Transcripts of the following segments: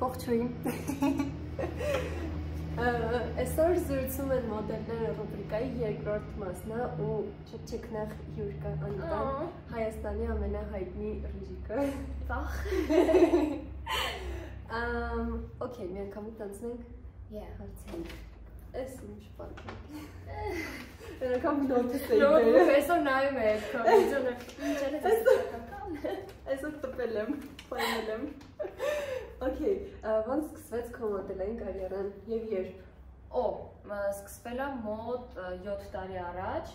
portrait. Esar zurtsum en modelleri rubrikayı yergortmasına u çekçekner Yurka Anitan Hayastani amenahaydni rijika. Vah. Okay, mi ankamı tanısınayım? Yeah. Harcayım. Esin şu parkı. Ben ankamı notiseyim. No, profesör naimet. Esok topelem. Panelim. Okay, once սկսվեց քո մոդելային կարիերան եւ երբ? Օ, սկսվել է մոտ 7 տարի առաջ,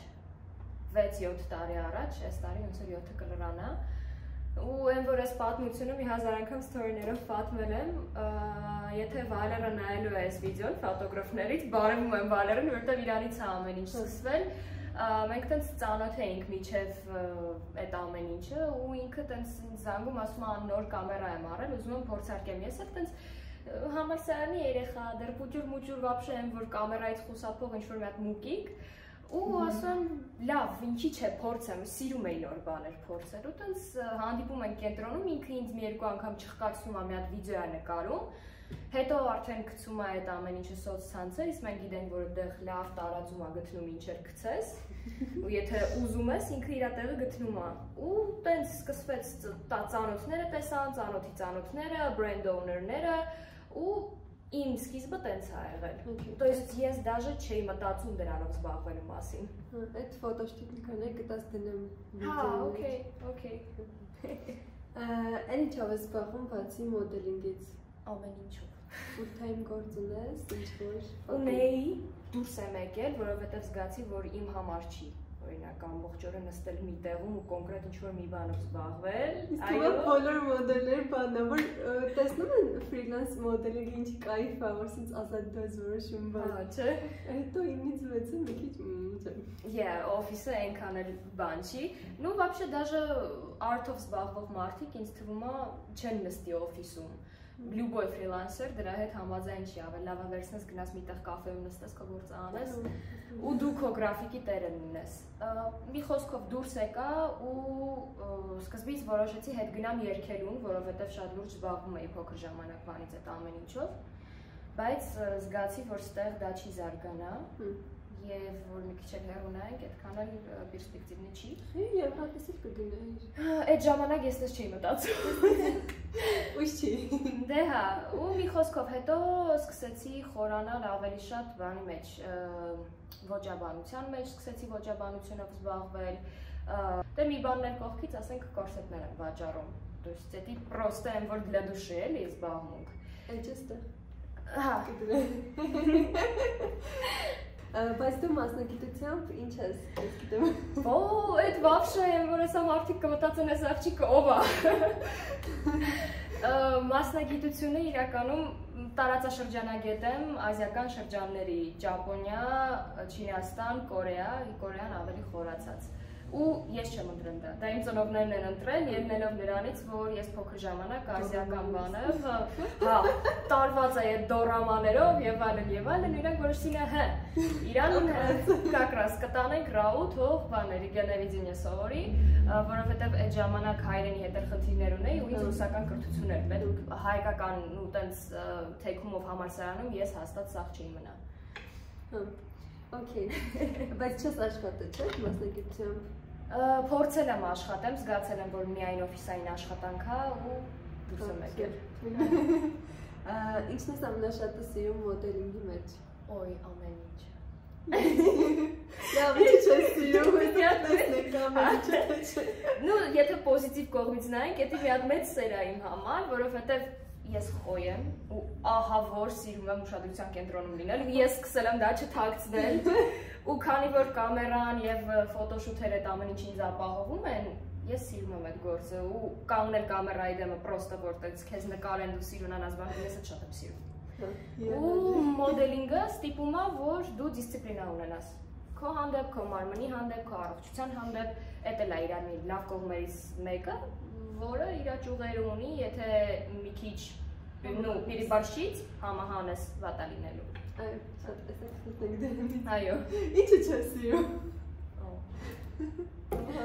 6-7 տարի առաջ, այս տարի ոնց որ 7-ը կլրանա։ Ու այն որ այս պատմությունը մի հազար անգամ սթորիներով պատմել եմ, եթե Վալերը նայելու է այս վիդեոն ֆոտոգրաֆներից, բարևում եմ Վալերին, որտեղ իրանից է ամեն ինչ սկսվել։ Մենք տենց ծանոթ էինք միջև այդ ամեն ինչը ու ինքը տենց զանգում ասում է նոր կամերա եմ առել, ուզում եմ փորձարկեմ ես էլ տենց համալսարանի երեխա, դեռ պուջուր-մուջուր բաբշե եմ, որ կամերայից խուսափող ինչ-որ մի հատ մուկիկ ու ասում լավ, ինչի՞ չէ, փորձեմ, սիրում էի նոր բաներ փորձել ու տենց հանդիպում ենք կենտրոնում, ինքը ինձ մի երկու անգամ չխկացնում է, մի հատ վիդեո է նկարում, հետո արդեն գցում է այդ ամեն ինչը սոցցանցեր, իսկ մենք գիտենք, որ այդտեղ լավ տարածում է գտնում ինչեր գցես, ու եթե ուզում ես, ինքը իր տեղը գտնում է։ Ու տենց սկսվեց ծանոթները տեսան, ծանոթի ծանոթները, brand owner-ները, ու իմ սկիզբը տենց է եղել։ То есть ես даже չէի մտածում դրանով զբաղվելու մասին։ Այդ ֆոտոշտուդիոները գտած դնեմ վիդեոն։ Հա, okay, okay։ Էն ինչով ես զբաղվում բացի մոդելինգից։ Ամեն ինչով։ Ու թայմ գործում ես, ինչ-որ։ Ունեի, դուրս եմ եկել, որովհետև զգացի, որ իմ համար չի, օրինակ, ամբողջ օրը նստել մի տեղում ու կոնկրետ ինչ-որ մի բանով զբաղվել։ Այո, բոլոր մոդելներ բանավոր տեսնում են ֆրիլանս մոդելինգի ինչ կայֆ է, որ ցած ազատ դոզ որոշում բան։ Հա, չէ։ Հետո ինձ վեցը մի քիչ Yeah, office-ը այնքան էլ բան չի։ Ну, вообще даже art-ով զբաղվող մարդիկ ինձ թվում է չեն նստի office-ում։ Любой ֆրիլանսեր դրա հետ համաձայն չի, ավելի լավ է վերցնես գնաս միտեղ կաֆեում նստես, քո գործը անես ու դու քո գրաֆիկի տերն ունես։ Մի խոսքով դուրս եկա ու սկզբից որոշեցի հետ գնամ երկելուն, որովհետև շատ լուրջ զբաղվում էի փոքր ժամանակվանից այդ ամեն ինչով, բայց զգացի, որ ստեղ դա չի զարգանա եւ որ մի քիչ հեռու նայենք, այդքան էլ պերսպեկտիվն չի։ Եվ հատեսիլ կդնեի։ Այդ ժամանակ ես էս չէի մտածում։ Ուշ չի։ Դե հա, ու մի խոսքով հետո սկսեցի խորանալ ավելի շատ բանի մեջ, ոճաբանության մեջ, սկսեցի ոճաբանությունով զբաղվել։ Դե մի բաններ կողքից, ասենք, կորսետներ եմ վաճառում։ То есть это просто այն որ для души էլի զբաղմունք։ Այդ էստը։ Հա։ Բայց դու մասնագիտությամբ ինչ ես, ես գիտեմ։ Օ, այդ բավշը է, որ ես մարդիկ կմտածեն այս աղջիկը ով է։ Մասնագիտությունը իրականում տարածաշրջանագետ եմ ազիական շրջանների՝ Ճապոնիա, Չինաստան, Կորեա, Կորեան ավելի խորացած։ Ու ես չեմ ընտրել դա։ Դա իմ ծնողներն են ընտրել, ելնելով նրանից, որ ես փոքր ժամանակ ազիական բանով, հա, տարված էի այդ դորամաներով եւ այլն, իրանք որոշեցին հա, Իրանում կակրաս կտանենք ռաուտ հող բաների գեներիզինը սովորի, որովհետեւ այդ ժամանակ հայրենի հետ էլ խնդիրներ ունեի ու ինձ ռուսական կրթություն էր պետք, հայկական ու տենց թեքումով համալսարանում ես հաստատ սաղ չէի մնա։ Okay, բայց չես աշխատել, չէ՞, մասնագիտությամբ։ Փորձել եմ աշխատեմ, զգացել եմ, որ միայն օֆիսային աշխատանք է ու դուրս եմ եկել։ Ինչն ես ամենաշատը սիրում մոդելինգի մեջ։ Ոյ, ամեն ինչ։ Լավ, ինչ չես սիրում, տեսնեք ամեն ինչ։ Ну, եթե պոզիտիվ կողմից նայենք, դա մի հատ մեծ սեր է իմ համար, որովհետև ես խոյ եմ ու ահա որ սիրում եմ ուշադրության կենտրոնում լինել ու ես սկսել եմ դա չթաքցնել ու քանի որ կամերան եւ ֆոտոշութերը այդ ամեն ինչին զապահովում են ես սիրում եմ այդ գործը ու կանոնել կամերայի դեմը պրոստը որտեղ քեզ նկարեն դու սիրունանաս բան ես էլ շատ եմ սիրում ու մոդելինգը ստիպում է որ դու դիսցիպլինա ունենաս քո հանդեպ քո մարմնի հանդեպ քո առողջության հանդեպ դա էլ է իրան լավ կողմերից մեկը որը իր ճյուղերը ունի, եթե մի քիչ պիրիբարշից համահանես վատա լինելու։ Այո, շատ տեսեք դրանից։ Այո։ Ինչը չես սիրում։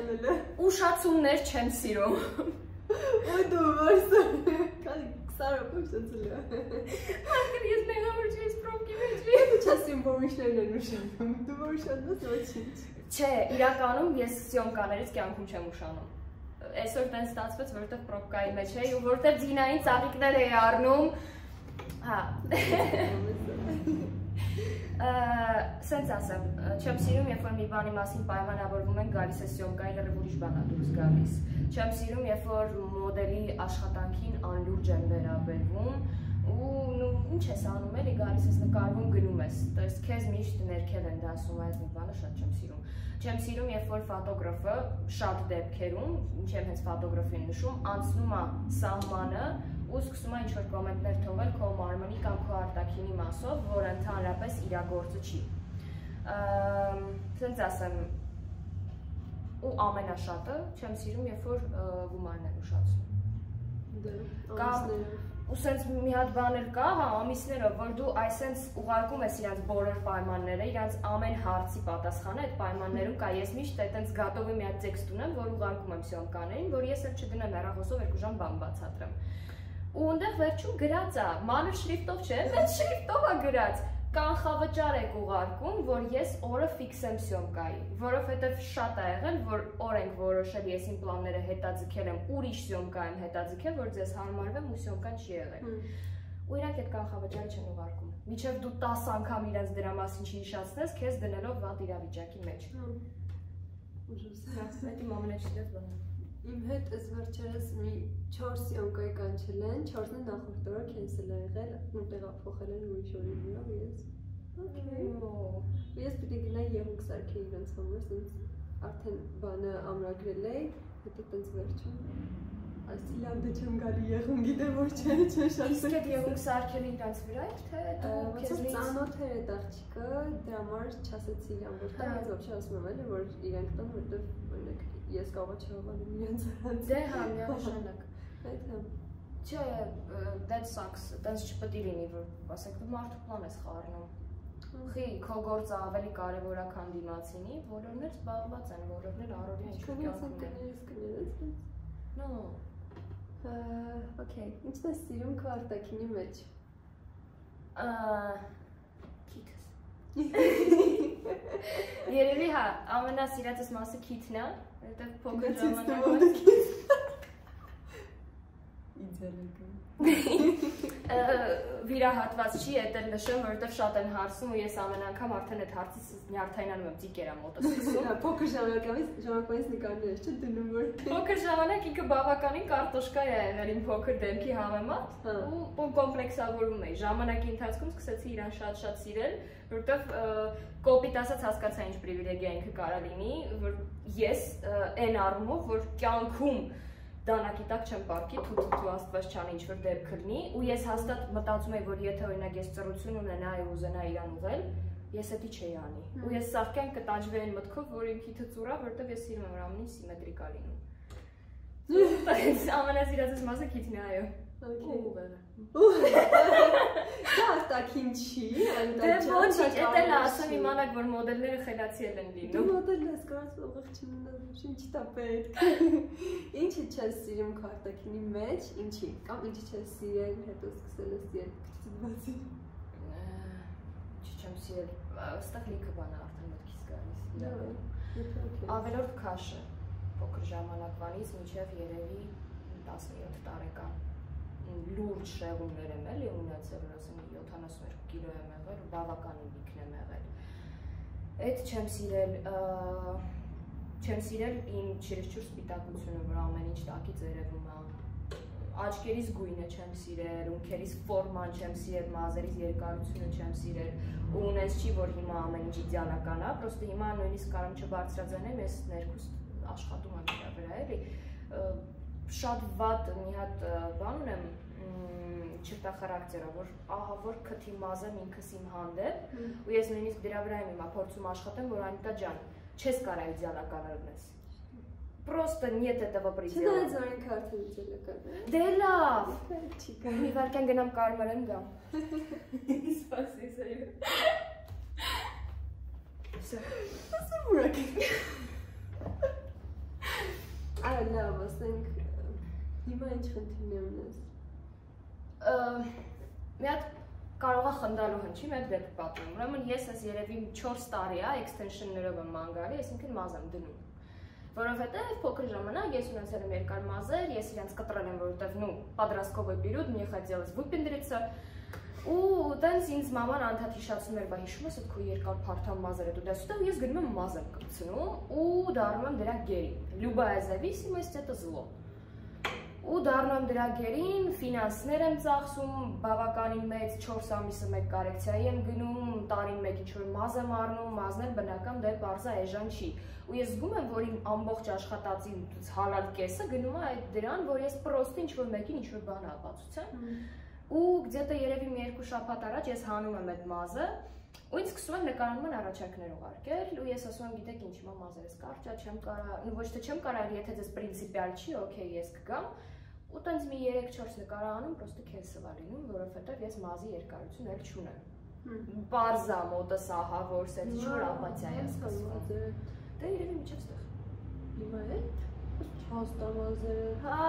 Անելը։ Ուշացումներ չեմ սիրում։ Ու դու որս քանի 20 That sucks. That's just what No. Okay. What's the serum card that can you match? I don't know, I was thinking, you might continue this. Մի հատ կարողա խնդալու հնչի, մի հատ դեպք պատմեմ։ Ուրեմն ես ես երևի 4 տարի է էքստենշններով եմ մանգալի, այսինքն մազամ դնում։ Որովհետև փոքր ժամանակ ես ունեցել եմ երկար մազեր, ես իրենց կտրել եմ, որովհետև նու подростковый период мне хотелось выпендриться։ Ու տենց ինձ մաման անդադ հիշացնում էր, բա հիշում ես այդ քո երկար փարթամ մազերը դու դասուտա, ու ես գնում եմ մազը կցնում ու դառնում դրա գերին։ Любая зависимость это зло։ Ու դառնում դրա գերին, ֆինանսներ եմ ծախսում, բավականին մեծ 4 ամիսը մեկ կարեկցիայի եմ գնում, տարին մեկ ինչ-որ մազ եմ առնում, մազներ բնական դե բարձա էժան չի։ Ու ես զգում եմ, որ իմ ամբողջ աշխատածի հալալ կեսը գնում է այդ դրան, որ ես պրոստ ինչ-որ մեկին ինչ-որ բան ապացուցեմ։ Ու գիտե երևի մի երկու շաբաթ առաջ ես հանում եմ այդ մազը, ու ինձ սկսում են նկարանում են առաջարկներ ուղարկել, ու ես ասում եմ, գիտեք ինչ, հիմա մազերս կարճա, չեմ կարա, ոչ թե չեմ կարա, եթե դες պրինցիպիալ չի, օքեյ, ես կգամ։ Ու տենց մի 3-4 նկարա անում, պրոստը քենսլա լինում, որովհետև ես մազի երկարություն էլ չունեմ։ Պարզ է մոտս ահա որս էս ինչ-որ ապաթիա է սկսվում։ Դե իրեն միջստեղ։ Հիմա է հաստամազերը։ Հա,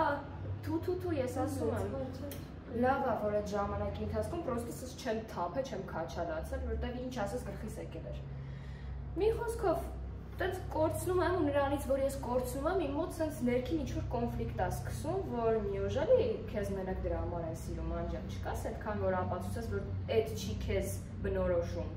թու ես ասում եմ։ Լավ է, որ այդ ժամանակի ընթացքում պրոստը ես չեմ թափել, չեմ քաչալացել, որտեղ ինչ ասես գրքից եկել էր։ Մի խոսքով Ես կորցնում եմ ու նրանից, որ ես կորցնում եմ, իմ մոտ sense ներքին ինչ-որ կոնֆլիկտ է սկսում, որ նյոժալի քեզ մենակ դրա համար է սիրում, անջան չկաս, այդքան որ ապացուցես, որ այդ չի քեզ բնորոշում։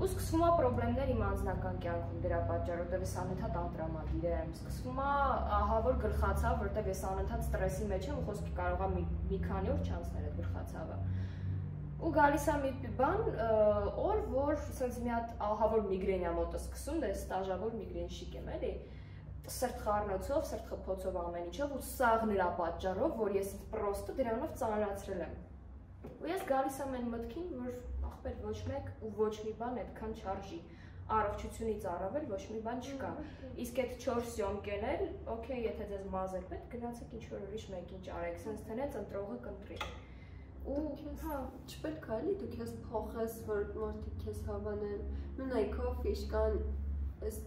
Ու սկսվում է խնդիրներ իմ անձնական կյանքում դրա պատճառով, որտեղ ես անընդհատ անտրամադիր եմ, սկսվում է ահա որ գլխացավ, որտեղ ես անընդհատ ստրեսի մեջ եմ, ու խոսքի կարողա մի քանի օր չանցնել այդ գլխացավը։ Ու գալիս է մի բան, օր, որ sense մի հատ ահա որ միգրեն է մոտս սկսում, դա ստաժավոր միգրենշիկ եմ էլի, սրտխառնոցով, սրտխփոցով ամեն ինչով ու սաղ նրա պատճառով, որ ես պրոստը դրանով ծանրացրել եմ։ Ու ես գալիս եմ այն մտքին, որ ախպեր ոչ մեկ ու ոչ մի բան այդքան չարժի, առողջությունից առավել ոչ մի բան չկա։ Իսկ այդ 4 սյոմկեն էլ, օքեյ, եթե դες մազեր պետք, գնացեք ինչ որ ուրիշ մեկին ճարեք, sense թենց ընտրողը կընտրի։ Ու հա, չպետք է էլի, դու քեզ փոխես, որ մարդիկ քեզ հավանեն։ Մնայքով իշքան այս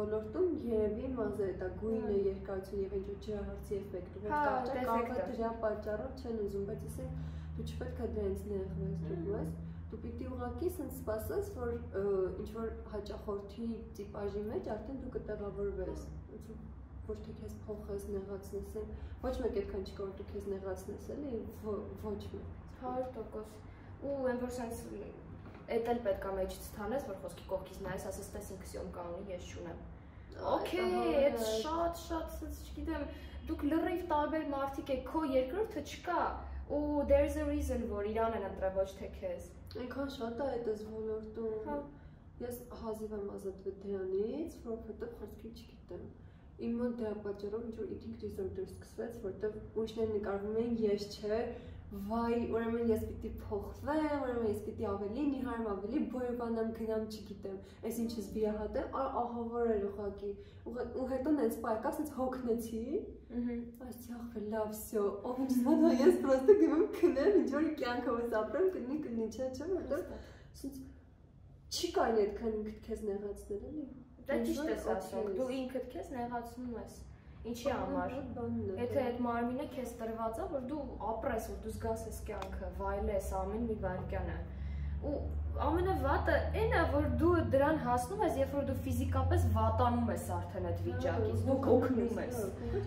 ոլորտում երևի մազերը դա գույնը, երկարությունը եւ ինչ-որ ջրահարցի էֆեկտը, որ կարճ կապը դրա պատճառով չեն ուզում, բայց ասեն դու չպետք է դրանից նեղվես, դու պիտի ուղղակի sense սպասես, որ ինչ-որ հաճախորդի տիպաժի մեջ արդեն դու կտեղավորվես։ Որ թե քեզ փոխես, նեղացնես, ոչ մեկ այդքան չկա, որ դու քեզ նեղացնես, էլի, ոչ մեկ։ 100%։ Ու այն որ sense էդ էլ պետք է մեջից տանես, որ խոսքի կողքից նայես, ասես, տես ինքս սյոմկա ունի, ես չունեմ։ Okay, այդ շատ sense չգիտեմ, դուք լրիվ տարբեր մարդիկ եք, քո երկրորդը չկա։ Ու there's a reason, որ իրան են ընտրել, ոչ թե քեզ։ Այնքան շատ է այդ ոլորտում։ Հա։ Ես հազիվ եմ ազատվել դրանից, որովհետև խոսքի չգիտեմ։ Իմ մոտ դրա պատճառով ինչ-որ eating disorder սկսվեց, որտեղ ուրիշներ նկարվում էին, ես չէ, վայ, ուրեմն ես պիտի փոխվեմ, ուրեմն ես պիտի ավելի նիհարամ, ավելի բոյովանամ, գնամ, չգիտեմ, այս ինչս վիրահատեմ, ահա որ էր ուղղակի, ու հետո նենց պայքա, sense հոգնեցի, ասեցի ախպեր, լավ, всё, ով ինչ մնա, ես պրոստը գնում քնեմ, ինչ որ կյանքովս ապրեմ, կնի, չէ, որտեղ sense չի կարելի այդքան ինքդ քեզ նեղացնել, էլի։ Դա ճիշտ ես ասում, դու ինքդ քեզ նեղացնում ես, ինչի համար, եթե այդ մարմինը քեզ տրված է, որ դու ապրես, որ դու զգաս ես կյանքը, վայլես ամեն մի վայրկյանը, ու ամենավատը այն է, որ դու դրան հասնում ես, երբ որ դու ֆիզիկապես վատանում ես արդեն այդ վիճակից, դու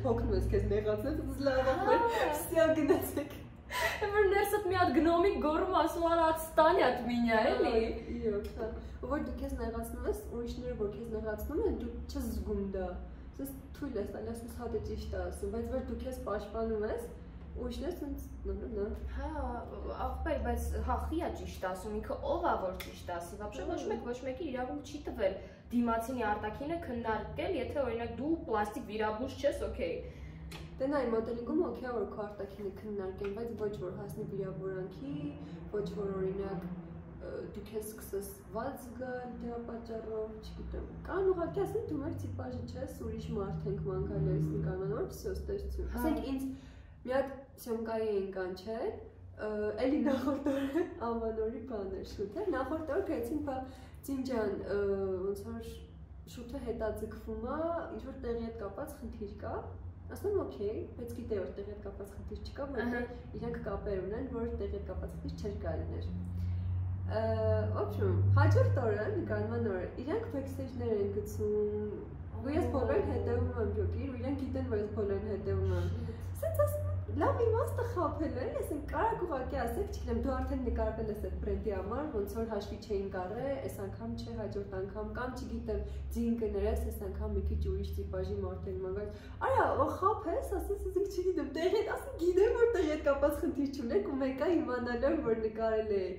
հոգնում ես քեզ նեղացնել, դու լավ ապրել, վսյա գնացեք, որ ներսդ մի հատ գնոմիկ գոռում ասում արա ստանյատ մինյա, էլի, որ դու քեզ նեղացնում ես, ուրիշները որ քեզ նեղացնում են, դու չես զգում դա։ Ես թույլ ես, այլ ասում հա դա ճիշտ է ասում, բայց որ դու քեզ պաշտպանում ես, ուրիշները sense նո։ Հա, ախպեր, բայց հախիա ճիշտ ասում, ինքը ով է որ ճիշտ ասի, բաբշե ոչ մեկի իրավունք չի տվել դիմացինի արտակինը քննարկել, եթե օրինակ դու պլաստիկ վիրաբույժ ես, օքեյ։ Դե նայ մոդելինգում օքեյ որ քո արտակինը քննարկեն, բայց ոչ որ հասնի վիրավորանքի, ոչ որ օրինակ դու քեզ սկսես վազ գալ դրա պատճառով, չգիտեմ, կան ուղղակի ասեն դու մեր տիպաժը չես, ուրիշ մարդ ենք մանգալ ես նկարմանով, всё, ստացություն։ Ասենք ինձ մի հատ սյոմկայի էինք անջել, էլի նախորդ օրը անվանորի բան էր շուտ, հա, նախորդ օրը գեցին, բա Ջինջան, ոնց որ շուտը հետաձգվում է, ինչ որ տեղի հետ կապված խնդիր կա, Ասում եմ օքեյ, բայց գիտե որտեղ այդ կապած խնդիր չկա, որտեղ իրանք կապեր ունեն, որտեղ այդ կապած խնդիր չէր կարիներ։ Ոչմ, հաջորդ օրը, նկարման օրը, իրանք բեքսթեյջներ են գցում, ու ես բոլորին հետևում եմ ջոկի, ու իրանք գիտեն, որ ես բոլորին հետևում եմ։ Սենց ասում եմ, լավ իմաստը խաբել են, ասենք կարակ ուղղակի ասեք, չգիտեմ, դու արդեն նկարվել ես այդ բրենդի համար, ոնց որ հաշվի չէին գարել, այս անգամ չէ, հաջորդ անգամ, կամ չգիտեմ, ձին կներես, այս անգամ մի քիչ ուրիշ տիպաժի մարտերման գալ։ Արա, խաբես, ասես, ասենք չգիտեմ, տեղի, ասենք գիտեմ, որ տեղի հետ կապած խնդիր չունեք, ու մեկը իմանալ է, որ նկարել եք։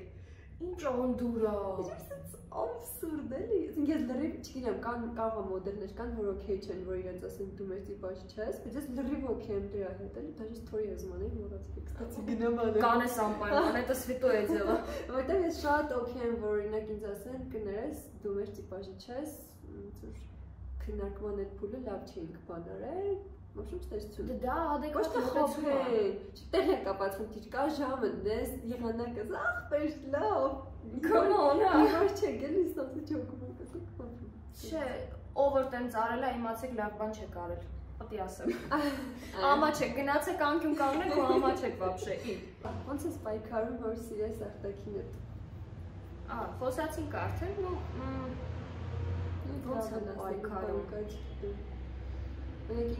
Ինչ անդուրա։ Այսպես ամսուրդ էլի։ Իսկ ես լրիվ չգիտեմ, կան կարողա մոդելներ կան, որ օքեյ չեն, որ իրենց ասեն դու մեր տիպաժ չես, բայց ես լրիվ օքեյ եմ դրա հետ, էլի, դա ճիշտ թորի ես մանեի մոռացեք, ստացի գնամ անել։ Կանես անպայման, դա սվիտո է ձևը։ Որտեղ ես շատ օքեյ եմ, որ օրինակ ինձ ասեն, կներես, դու մեր տիպաժ չես, ոնց որ քննարկման այդ փուլը լավ չէինք բանարել։ Մոշուց տեսություն։ Դա ադեկուատ խոփ է։ Չտեղ է կապած խնդիր կա, ժամը դես, եղանակը ախպեր լավ։ Come on, որ չէ գնի ստացի ճոկում եք խոփ։ Չէ, ով որ տենց արել է, իմացեք լավ բան չեք արել։ Պետք է ասեմ։ Ամա չեք, գնացեք անկյուն կանգնեք ու ամա չեք բաբշե։ Ոնց էս պայքարում որ սիրես արտակինը։ Ա, խոսացինք արդեն, ու ոնց է պայքարում։ Ունեք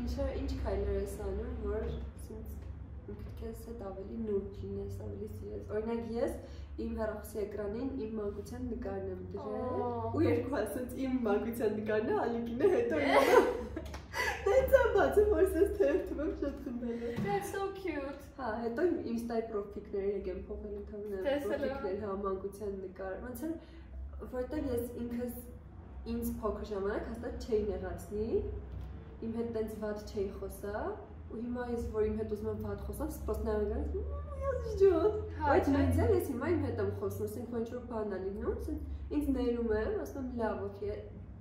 ինչ կայլեր ես անում, որ ինքդ կեզ հետ ավելի նուրջ լինես, ավելի սիրես։ Օրինակ ես իմ հեռախոսի էկրանին իմ մանկության նկարն եմ դրել, ու երկու ասած իմ մանկության նկարն է, Ալիկին է հետո իմը։ Դենց եմ բացում, որ սեզ թերթում եմ շատ խմբել է։ That's so cute։ Հա, հետո իմ ստայ պրոպիկներ եք եմ փոխել ընդհամներ պրոպիկներ, իմ հետ տենց վատ չէի խոսա, ու հիմա ես, որ իմ հետ ուզում եմ վատ խոսամ, սպոս նարանգարից, ես ջոտ, այդ նայցել ես հիմա իմ հետ եմ խոսում, ասենք ոնչ որ բան ալինում, ինձ ներում եմ, ասում եմ լավ օքեյ,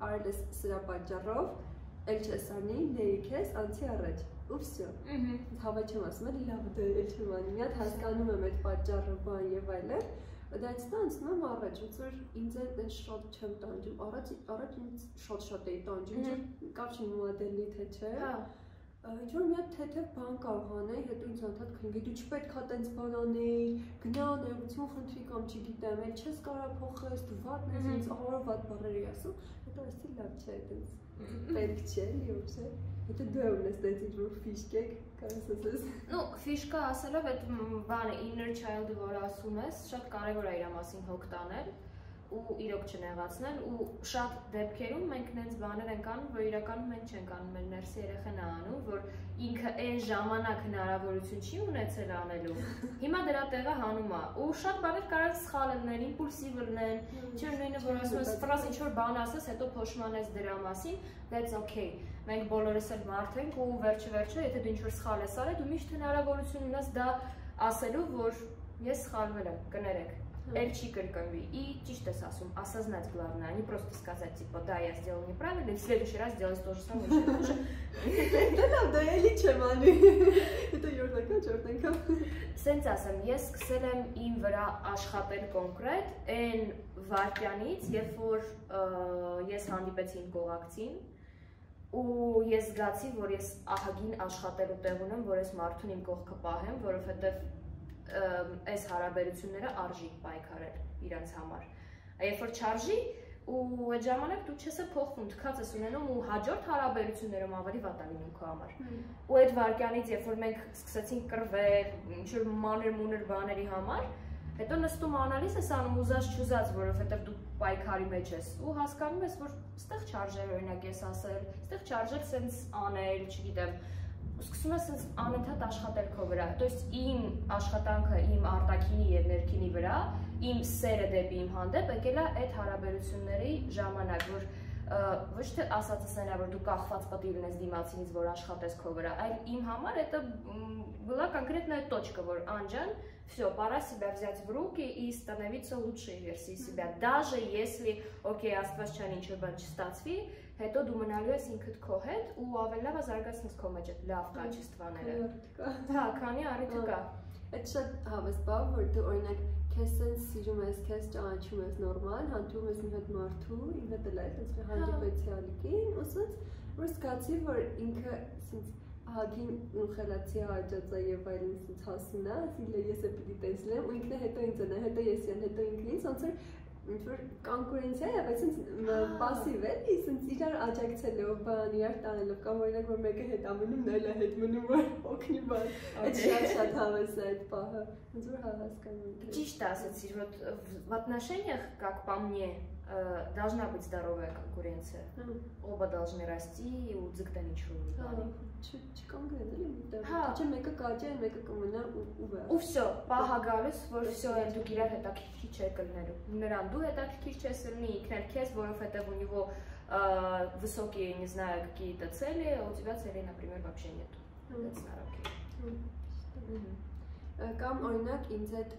արել ես սրա պատճառով, էլ չես անի, ներիք ես, անցի առաջ, ու վսյո, հավաք չեմ ասում, լավ դա էլ չեմ անի, մի հատ հասկանում եմ այդ պատճառը բան եւ այլն, դայց դա անցնում եմ առաջ, ոնց որ ինձ էլ շատ չեմ տանջում, առաջ ինձ շատ-շատ էի տանջում, կապ չեմ մոդելի թե չէ, ինչ-որ մի հատ թեթև բան կարող անեի, հետո ինձ անդհատ քննի, դու չպետք է տենց բան անեի, գնա ներողություն խնդրի կամ չգիտեմ, էլ չես կարա փոխես, դու վատն ես, ինձ ահավոր վատ բառեր էի ասում, հետո ասեցի լավ չէ, այդպես պետք չէ, իհարկե, հետո դու ունես այդ ինչ-որ ֆիշկեք, Ну, ֆիշկա ասելով այդ բանը inner child-ը, որ ասում ես, շատ կարևոր է իր մասին հոգ տանել ու իրոք չնեղացնել ու շատ դեպքերում մենք նենց բաներ ենք անում, որ իրականում մենք չենք անում, մեր ներսի երեխան է անում, որ ինքը այն ժամանակ հնարավորություն չի ունեցել անելու։ Հիմա դրա տեղը հանում է։ Ու շատ բաներ կարող սխալ լինեն, իմպուլսիվ լինեն, չէ՞ նույնը, որ ասում ես, ֆրազ ինչ-որ բան ասես, հետո փոշմանես դրա մասին, that's okay։ Մենք բոլորս էլ մարդ ենք ու վերջ-վերջը, եթե դու ինչ-որ սխալ ես արել, դու միշտ հնարավորություն ունես դա ասելու, որ ես սխալվել եմ, կներեք, էլ չի կրկնվի, ի ճիշտ ես ասում, осознать главное, а не просто сказать, типа, да, я сделал неправильно, и в следующий раз сделать то же самое, что ты. Да, да, я լիչեմ անի, հետո յորդանքա։ Սենց ասեմ, ես սկսել եմ իմ վրա աշխատել կոնկրետ այն վարքյանից, երբ որ ես հանդիպեցի իմ գողակցին, ու ես զգացի, որ ես ահագին աշխատելու տեղ ունեմ, որ ես մարդուն իմ կողքը պահեմ, որովհետև այս հարաբերությունները արժի պայքարել իրանց համար։ Երբ որ չարժի, ու այդ ժամանակ դու չես փոխվում, թքած ես ունենում ու հաջորդ հարաբերություններում ավելի վատ է լինում քո համար։ Ու այդ վարքյանից, երբ որ մենք սկսեցինք կռվել, ինչ-որ մանր-մունր բաների համար, հետո նստում անալիզ ես անում ուզած-չուզած, որովհետև դու պայքարի մեջ ես ու հասկանում ես, որ ստեղ չարժել օրինակ ես ասել, ստեղ չարժել սենց անել, չգիտեմ, սկսում ես սենց անընդհատ աշխատել քո վրա, հետո իմ աշխատանքը իմ արտաքինի եւ ներքինի վրա, իմ սերը դեպի իմ հանդեպ եկել է այդ հարաբերությունների ժամանակ, որ ոչ թե ասած ասենա, որ դու կախված պետք է լինես դիմացինից, որ աշխատես քո վրա, այլ իմ համար դա была конкретная точка, որ անջան Все, пора себя взять в руки и становиться лучшей версией себя. Даже если, окей, աստվածչան ինչ-որ բան չստացվի, հետո դու մնալու ես ինքդ քո հետ ու ավելի լավ զարգացնես քո մեջ այդ լավ կայքստվաները։ Հա, քանի առիթը կա։ Այդ շատ հավես բան, որ դու օրինակ քեզ ենց սիրում ես, քեզ ճանաչում ես նորմալ, հանդիպում ես մի հատ մարդու, ինքը դե լավ, ենց հանդիպեցի Ալիկին, ու ասած, որ զգացի, որ ինքը ենց խելացի աճած է եւ այլն ինձ հասնա, ասինքն ես էպիդի տեսնեմ, ու ինքն է հետո ինձ ընա, հետո ես են, հետո ինքն ինձ, ոնց որ ինչ որ կոնկուրենցիա է, բայց ինձ пассив է, ինձ իրար աջակցելով, բան իրար տանելով, կամ օրինակ որ մեկը հետ ամնում, նա էլ է հետ մնում, որ օգնի բան։ Այդ շատ հավես է այդ բանը, ոնց որ հասկանում։ Ճիշտ ասացիր, որ в отношениях, как по мне, должна быть здоровая конкуренция. Оба должны расти и удзыктаничивать. У все, пахагалюс, вот все, я другие это так кичайкальнерю. Неранду я так кичайкальнерю, и кнеркес, воров это у него высокие, не знаю, какие-то цели, а у тебя целей, например, вообще нету. Это снароки. Կամ օրինակ ինձ այդ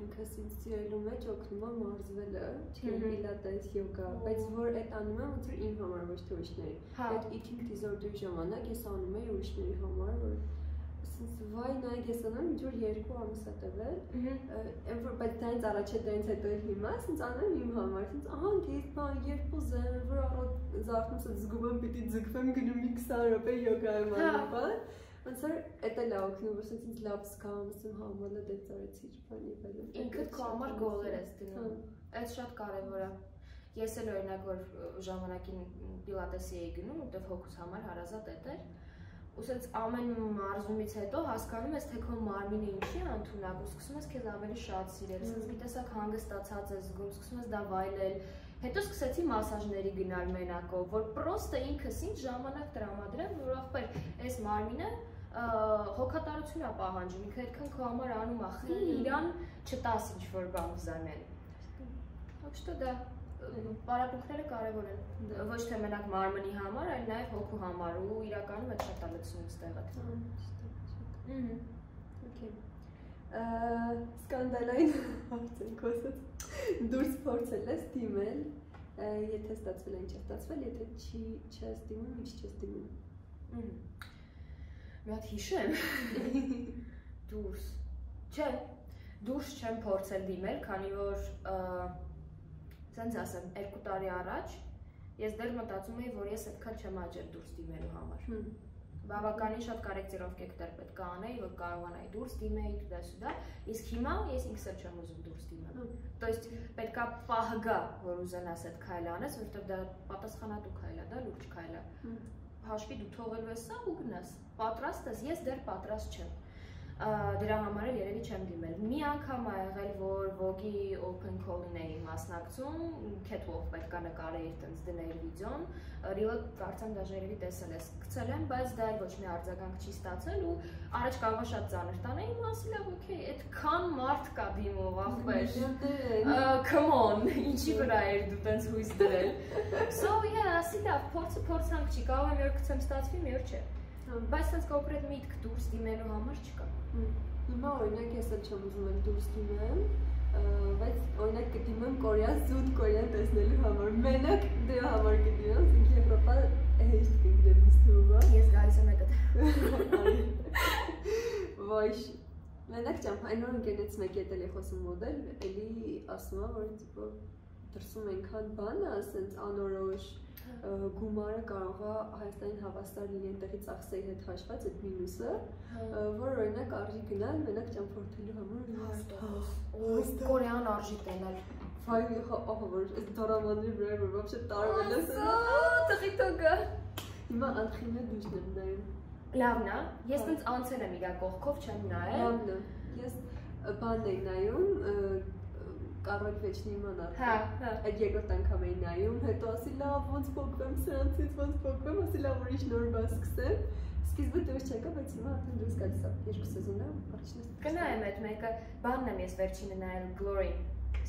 ինքս ինձ սիրելու մեջ օգնում է մարզվելը, չէ՞ պիլատես, յոգա, բայց որ այդ անում եմ ոնց որ իմ համար ոչ թե ուրիշների։ Այդ eating disorder-ի ժամանակ ես անում էի ուրիշների համար, որ ասես վայ նայեք ես անում ինչ որ 2 ամիս է տվել, այն որ բայց դրանից առաջ է, դրանից հետո էլ հիմա, ասես անում եմ իմ համար, ասես ահա դից բան երբ ուզեմ, որ առատ զարթում ասես զգում եմ պիտի ձգվեմ գնում 20 րոպե յոգա եմ անում, բան։ Это лаук, ну просто это лавскам, с ним хамона детарцич, понятно. Ինքդ քո համար գոլեր ես դնում։ Այդ շատ կարևոր է։ Ես էլ օրինակ որ ժամանակին պիլատեսի էի գնում, որտեղ հոգուս համար հարազատ էր, ուսած ամեն մարզումից հետո հասկանում ես թե քո մարմինը ինչի է ընդունակ, ու սկսում ես քեզ ավելի շատ սիրել, ասես մի տեսակ հանգստացած ես զգում, սկսում ես դավայել։ Հետո սկսեցի մասաժների գնալ մենակով, որ պրոստը ինքս ինձ ժամանակ տրամադրեմ, որ ախպեր այս մարմինը հոգատարություն է պահանջում, ինքը այդքան քո համար անում է, խի իրան չտաս ինչ-որ բան զանեն։ Так что да, պարապմունքները կարևոր են, ոչ թե մենակ մարմնի համար, այլ նաև հոգու համար, ու իրականում այդ շատ ալեցնում ստեղը։ Օքեյ։ Սկանդալային հարցենք ասած, դուրս փորձել ես դիմել, եթե ստացվել է ինչ է ստացվել, եթե չես դիմում, ինչ չես դիմում։ Մի հատ հիշեմ, դուրս չեմ փորձել դիմել, քանի որ, սենց ասեմ, 2 տարի առաջ ես դեռ մտածում էի, որ ես այդքան չեմ աճել դուրս դիմելու համար։ Բավականին շատ կարեկտիրովք եք դեռ պետք է անեի, որ կարողանայի դուրս դիմեի դասուդա, իսկ հիմա ես ինքս էլ չեմ ուզում դուրս դիմել։ То есть պետքա պահ գա, որ ուզենաս այդ քայլը անես, որովհետև դա պատասխանատու քայլ է, դա լուրջ քայլ է։ Հաշվի դու թողելու ես սա ու գնաս։ Պատրաստ ես, ես դեռ պատրաստ չեմ։ Դրա համար էլ երևի չեմ դիմել։ Մի անգամ ա եղել, որ Vogue-ի open call-ին էի մասնակցում, catwalk պետք է նկարեի, այտենց դնել վիդեոն, real-ը կարծեմ դա երևի տեսել ես։ Գցել եմ, բայց դա ոչ մի արձագանք չի ստացել ու առաջ կարող է շատ ծանր տանեի, ասել եմ, օքեյ, այդքան մարդ կա դիմով, ախպեր։ Come on, ինչի վրա էր դու այտենց հույս դրել։ So yeah, ասիլա, փորձանք չի, կարող է մի օր գցեմ ստացվի, մի օր չէ։ Բայց այդպես կոնկրետ միտք դուրս դիմելու համար չկա։ Հիմա օրինակ ես էլ չեմ ուզում դուրս դիմեմ, բայց օրինակ կդիմեմ կորեան զուտ կորեան տեսնելու համար։ Մենակ դրա համար կդիմեմ, ինքը Եվրոպա հեշտ կգրեմ ստուվա։ Ես գալիս եմ հետո։ Ոչ։ Մենակ չեմ, այն օրը գնաց մեկ ետել է խոսում մոդել, էլի ասում է որ տիպո դրսում ենքան բան է, ասենց անորոշ գումարը կարող է Հայաստանին հավասար լինի այդտեղից ախսեի հետ հաշված այդ մինուսը, որ օրինակ արժի գնալ մենակ ճամփորդելու համար կորեան արժի տենալ։ Վայ, ահա որ այս դրամանի վրա որ բավարար տարվել ես։ Տղիտոգա։ Հիմա անխինը դուրս եմ նայում։ Լավն է, ես ինձ անցել եմ իրա կողքով չեմ նայել։ Լավն է, ես բան եմ նայում Կարոյ վեջնի իմանարդ, այդ երկրորդ անգամ էի նայում, հետո ասի լավ ոնց փոքվեմ սրանցից, ոնց փոքվեմ, ասի լավ ուրիշ նոր բան սկսեմ, սկիզբը դուրս չեկա, բայց հիմա արդեն դուրս գալիս է, 2 սեզոնը, առաջինը սկսեցի։ Գնայեմ այդ մեկը, բանն եմ ես վերջինը նայել, Glory,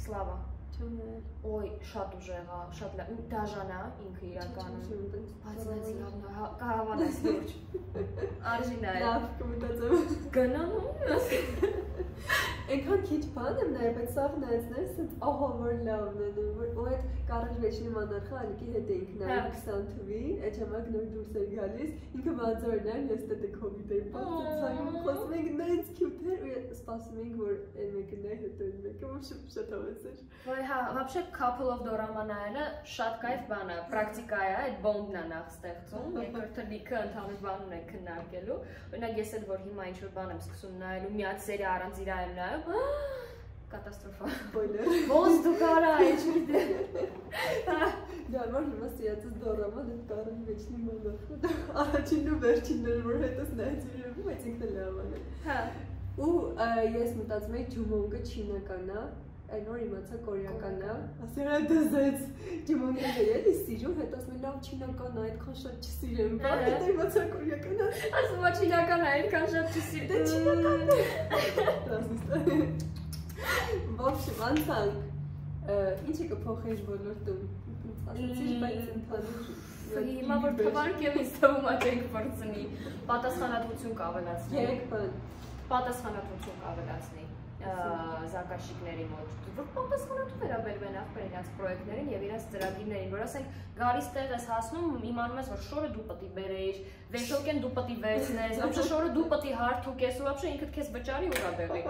Slava։ Չեմ նայել։ Ոյ, շատ ուժեղ է, շատ լավ, դաժան է ինքը իրականում, բայց այս լավն է, կհավանաս լուրջ, արժի նայել։ Լավ, կմտածեմ։ Գնանում Այնքան քիչ բան եմ նայել, բայց սաղ նայեցնես, ահա որ լավն է, որ այդ Կարոյ վեջնի մանարխը ալիքի հետ էինք նայում 20 թվի, այդ ժամանակ նոր դուրս էր գալիս, ինքը բանձոր նայում, ես տետը COVID-ը բացացանում, խոսում ենք նայեց քյութեր ու սպասում ենք, որ այն մեկը նայ հետ Вообще couple of doramanayna շատ կայֆ բան է, պրակտիկա է, այդ բոնդն է նախ ստեղծում, երկու թրիկը ընդհանուր բան ունեն քննարկելու։ Օրինակ ես էլ որ հիմա ինչ որ բան եմ սկսում նայելու, միած սերի առանց իրա եմ նայում, կատաստրոֆա։ Բոլոր։ Ոնց դու կարա ինչ դեր։ Դա որ մոս իած դորաման դարն վեճնի մոդը։ Առաջինն ու վերջինն որ հետս նայեցի, մտածեք լավան։ Հա։ Ու ես մտածում եմ Ջումոնգը չինական է, այն որ իմացա կորեական է։ Ասել եմ դեզ Ջումոնգը էլի սիրում, հետո ասում եմ լավ չինական է, այդքան շատ չսիրեմ, բայց հետո իմացա կորեական է։ Ասում եմ չինական է, այդքան շատ չսիրեմ, դե չինական է։ Բավարար անցանք։ Ինչ եք փոխել ոլորտում։ Ասացի, բայց ընդհանուր Հիմա որ թվարկեմ, ինձ թվում է չեք բարձնի։ Պատասխանատվություն կավելացնի։ Երեք բան։ Պատասխանատվություն կավելացնի զարգաշիկների մոտ, որ պատասխանատու վերաբերվեն ախպեր իրենց պրոյեկտներին եւ իրենց ծրագրերին, որ ասենք գալիս տեղ ես հասնում, իմանում ես, որ շորը դու պետք է բերեիր, վեշոկեն դու պետք է վերցնես, ապշե շորը դու պետք է հարթուկես, ու ապշե ինքդ քեզ վճարի ուրաբեղի։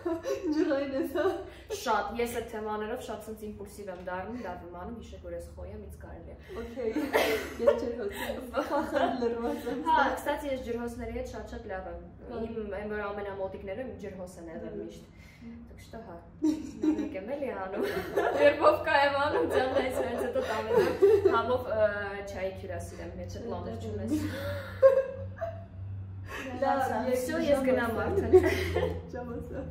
Ջրային ես հա։ Շատ, ես այդ թեմաներով շատ ցած իմպուլսիվ եմ դառնում, լավ եմ անում, հիշեք որ ես խոյեմ, ինձ կարելի է։ Okay, ես ջրհոսում եմ, խախար լրված եմ։ Հա, կստացի ես ջրհոսների հետ շատ-շատ լավ եմ։ Իմ որ ամենամոտիկները ջրհոս են եղել միշտ։ Դուք շտո հա։ Նույնք եմ էլի անում։ Երբով կայեմ անում, ձանն այս հենց հետո տանեմ։ Համով չայի քյուրասիր եմ, մեջը լանդրջում ես։ Լավ, վсё, ես գնամ արդեն։ Ժամացա։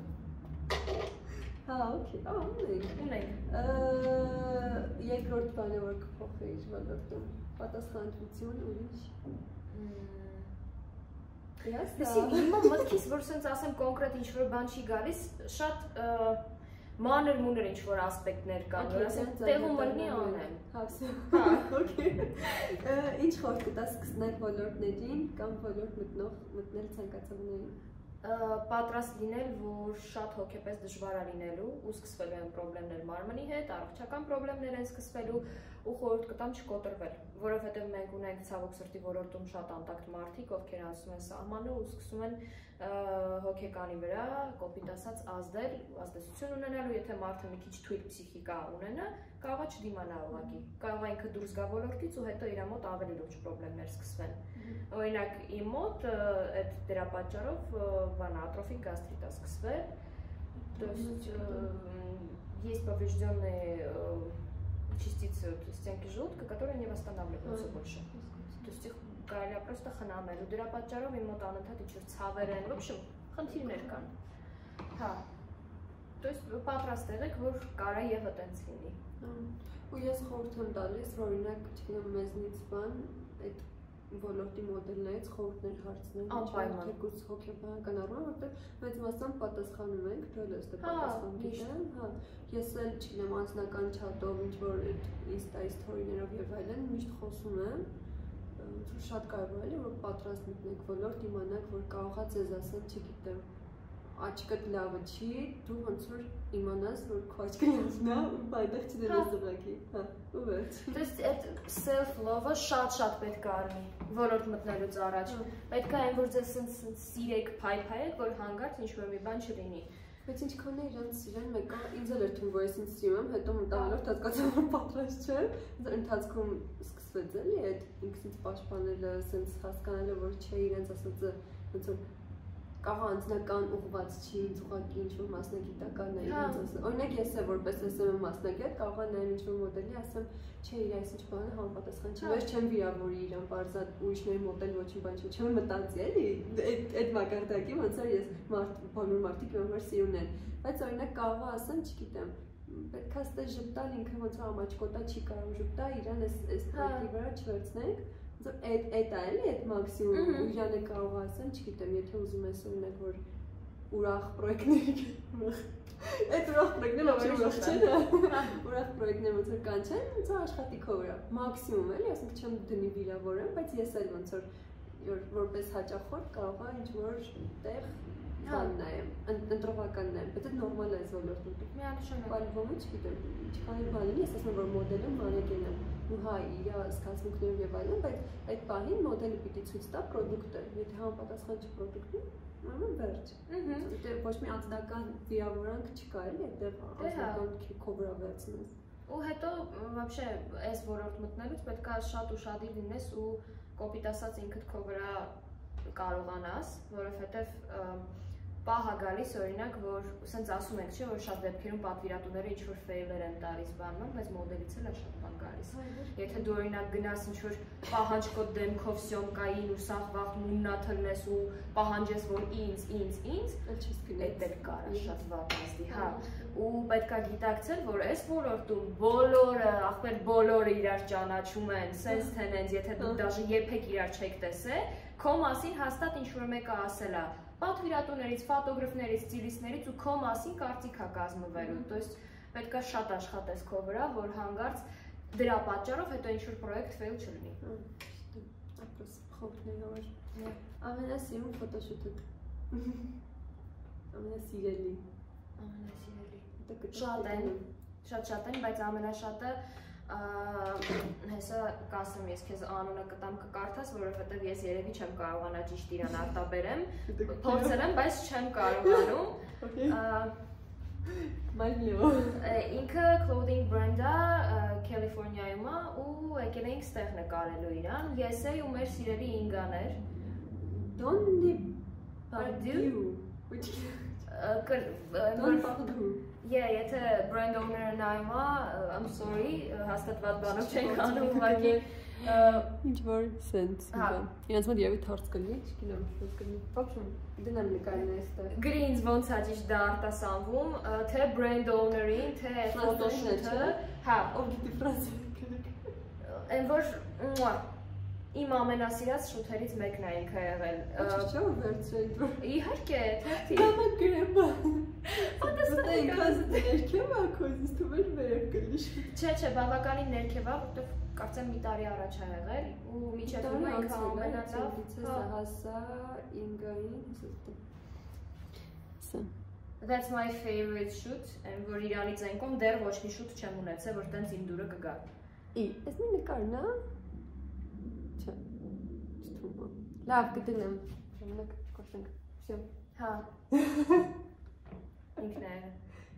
Հա, օքեյ, ունենք։ Երկրորդ բանը որ կփոխեի ոլորտում, պատասխանատվություն ու ինչ։ Այսինքն հիմա մտքիս որ սենց ասեմ կոնկրետ ինչ որ բան չի գալիս, շատ մանր մունր ինչ որ ասպեկտներ կան, որ ասեմ տեղում ընկնի անեմ։ Հա, օքեյ։ Ինչ խորհուրդ կտաս սկսնել ոլորտներին կամ ոլորտ մտնել ցանկացողներին։ Պատրաստ լինել, որ շատ հոգեպես դժվար է լինելու, ու սկսվելու են խնդիրներ մարմնի հետ, առողջական խնդիրներ են սկսվելու, ու խորհուրդ կտամ չկոտրվել, որովհետև մենք ունենք ցավոք սրտի ոլորտում շատ անտակտ մարդիկ, ովքեր անցնում են սահմանը ու սկսում են հոգեկանի վրա կոպիտ ասած ազդել, ազդեցություն ունենալու, եթե մարդը մի քիչ թույլ ֆիզիկա ունենա, կարող է չդիմանա ուղղակի, կարող է ինքը դուրս գա ոլորտից ու հետո իր մոտ ավելի լուրջ խնդիրներ սկսվեն։ Օրինակ իմ մոտ այդ դրա պատճառով բան ատրոֆիկ գաստրիտ է սկսվել, то есть есть повреждённые частицы стенки желудка, которые не восстанавливаются больше. То есть их я просто ханамеру, дыра պատճառով իմ մոտ անընդհատ ինչ-որ ցավեր են, вообще խնդիրներ կան։ Հա։ То есть պատրաստ եղեք, որ կարա եւ այդպես լինի։ Ու ես խորհուրդ եմ տալիս, որ օրինակ չգնամ մեզնից բան, այդ ոլորտի մոդելներից խորհուրդներ հարցնել, անպայման թեկուզ հոգեբանական կնարման, որտեղ մեծ մասամբ պատասխանում ենք, դու ես դու պատասխան դիտեմ, հա։ Ես էլ չգնեմ անձնական չաթով, ինչ որ Insta-ի story-ներով եւ այլն միշտ խոսում եմ, շատ կարևոր է, որ պատրաստ մտնեք ոլորտ, իմանաք, որ կարողա ձեզ ասել, չգիտեմ, աչքդ լավը չի, դու ոնց որ իմանաս, որ քո աչքը լավն է, ու այդտեղ չդրես զվակի, հա, ու վերջ։ Դες այդ self-love-ը շատ-շատ պետք է արվի ոլորտ մտնելուց առաջ։ Պետք է այն, որ ձեզ սենց սիրեք, փայփայեք, որ հանգարց ինչ որ մի բան չլինի։ Բայց ինչքան է իրանց սիրան, մեկը ինձ էլ էր թվում, որ ես ինձ սիրում եմ, հետո մտանելով հասկացա, որ պատրաստ չեմ, ընթացքում սկսվեց էլի այդ ինքսից պաշտպանելը, սենց հասկանալը, որ չէ իրենց ասածը ոնց որ կաղա անձնական ուղղված չի, ուղղակի ինչ-որ մասնագիտականն է իրենց ասած։ Օրինակ ես էլ որպես SM մասնագետ կարողա նայեմ ինչ-որ մոդելի, ասեմ, չէ, իրա այս ինչ բանը համապատասխան չի, ես չեմ վիրավորի իրան, բարձր ուրիշների մոդել ոչինչ բան չի, չեմ մտածի էլի, այդ մակարդակի ոնց որ ես բոլոր մարդիկ իմ համար սիրուն են։ Բայց օրինակ կարողա ասեմ, չգիտեմ, պետք է ստե ժպտալ ինքը ոնց որ ամաչկոտա չի կարող ժպտա, իրան այս տեխնիկի վրա չվերցնենք։ Այդ այլ է այդ մաքսիմում, իրան է կարող ասեն, չգիտեմ, եթե ուզում ես ունեք, որ ուրախ պրոյեկտներ, այդ ուրախ պրոյեկտներ ավելի ուրախ չեն, ուրախ պրոյեկտներ ոնց որ կանչեն, ոնց որ աշխատիքով վրա, մաքսիմում էլի, ասենք չեմ դնի վիրավորեմ, բայց ես այլ ոնց որ որպես հաճախորդ կարող է ինչ-որ տեղ նայեմ, ընտրողական նայեմ, բայց նորմալ է այս ոլորտում։ Միանշանակ։ Բայց ոմը չգիտեմ, ինչքան էլ բան լինի, ես ասում եմ, որ մոդելը մանեկեն է։ Հա, իրա սկացմունքներով եւ այլն, բայց այդ պահին մոդելը պիտի ցույց տա պրոդուկտը, եթե համապատասխան չէ պրոդուկտին, Վերջ։ Դե ոչ մի անձնական վիրավորանք չկա էլի, այդտեղ անձնական քովը վերցնես։ Ու հետո вообще այս ոլորտ մտնելուց պետք է շատ ու շատի լինես ու կոպիտ ասած ինքդ քո վրա կարողանաս, որովհետև պահա գալիս օրինակ որ սենց ասում եք, չէ՞ որ շատ դեպքերում պատվիրատուները ինչ որ ֆեյլեր են տալիս բանում, բայց մոդելից էլ է շատ բան գալիս։ Եթե դու օրինակ գնաս ինչ որ պահանջկոտ դեմքով սյոմկային ու սաղ վաղ մուննա թռնես ու պահանջես որ ինձ, էլ չես գնա։ Այդ դեպք կարա շատ վատ ասի, հա։ Ու պետք է գիտակցել, որ այս ոլորտում բոլորը, ախպեր բոլորը իրար ճանաչում են, սենց թե նենց, եթե դու դաժե երբեք իրար չեք տեսել, քո մասին հաստատ ինչ որ մեկը ասել է։ Պատվիրատուներից, ֆոտոգրաֆներից, ստիլիստներից ու քո մասին կարծիքա կազմվելու, то есть պետք է շատ աշխատես քո վրա, որ հանգարց դրա պատճառով հետո ինչ որ պրոյեկտ ֆեյլ չլինի։ Ապրես խորքներով։ Ամենասիրելի ֆոտոշուտը։ Ամենասիրելի։ Շատ են, բայց ամենաշատը հեսա կասեմ ես քեզ անունը կտամ կկարդաս, որովհետև ես երևի չեմ կարողանա ճիշտ իրան արտաբերեմ, փորձել եմ, բայց չեմ կարողանում։ Ինքը clothing brand-ը Կալիֆոռնիայում է ու եկել էինք ստեղ նկարելու իրան, ես էի ու մեր սիրելի Ինգան էր։ Donde Pardieu, which եթե brand owner-ը նայում է, I'm sorry, հաստատված բանով չենք անում, ուղղակի ինչ որ sense, իրենց մոտ երևի թարց կլինի, չգիտեմ, ոնց կլինի։ Փոքր դնամ նկարն այստեղ։ Գրինց ոնց է ճիշտ դա արտասանվում, թե brand owner-ին, թե photoshoot-ը, հա, ով գիտի ֆրանսերեն։ Այն որ իմ ամենասիրած շուտերից մեկն է ինքը եղել։ Չէ՞ որ վերցրել։ Իհարկե, թերթի։ Դա գրեմա։ Ո՞նց է ինքը ներքևա քոզից թվում էր վերև գլիշ։ Չէ, բավականին ներքևա, որտեղ կարծեմ մի տարի առաջ է եղել ու միջոցում ինքը ամենալավ հասա Ինգային հսուտը։ That's my favorite shoot, and որ իրանից այն կողմ դեռ ոչ մի շուտ չեմ ունեցել, որ տենց իմ դուրը կգա։ Էս մի նկարն է։ Լավ, գտնեմ, ժամանակ կորցնենք, վсё։ Հա։ Ինքներ։